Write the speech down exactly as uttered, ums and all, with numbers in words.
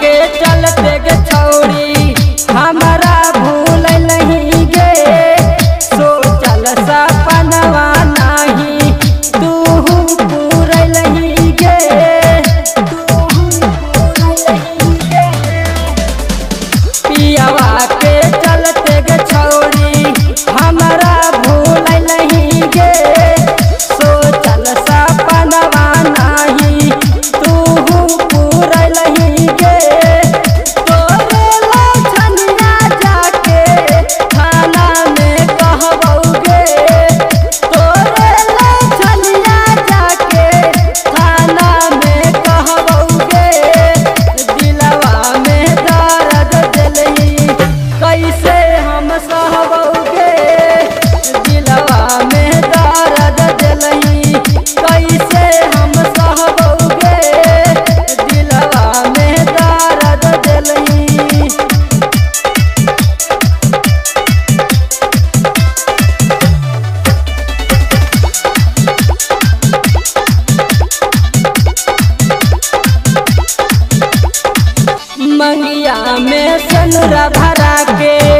के चलते गे छौरी हमारा भूल नहीं गे, सोचल सपनवा नहीं तू पूर नहीं गे, तू पूर नहीं गे। पियावा के चलते गे छौरी हमारा भूल नहीं गे, सोचल सपनवा नहीं तू पूर नहीं गे। मंगिया में सनुरा भरा के